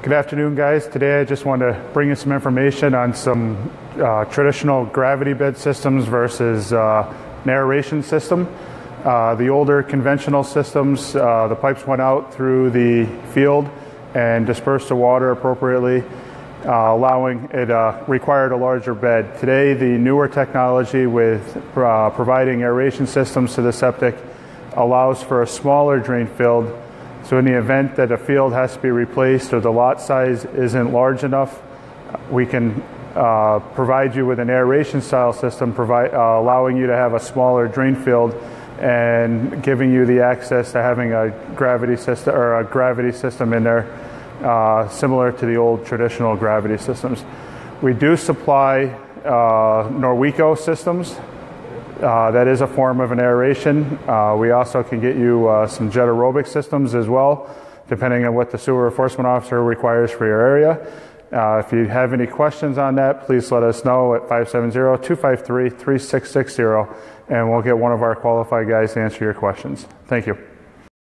Good afternoon, guys. Today I just want to bring you some information on some traditional gravity bed systems versus an aeration system. The older conventional systems, the pipes went out through the field and dispersed the water appropriately, required a larger bed. Today, the newer technology with providing aeration systems to the septic allows for a smaller drain field. So in the event that a field has to be replaced or the lot size isn't large enough, we can provide you with an aeration style system, allowing you to have a smaller drain field and giving you the access to having a gravity system in there, similar to the old traditional gravity systems. We do supply Norweco systems. That is a form of an aeration. We also can get you some jet aerobic systems as well, depending on what the sewer enforcement officer requires for your area. If you have any questions on that, please let us know at 570-253-3660, and we'll get one of our qualified guys to answer your questions. Thank you.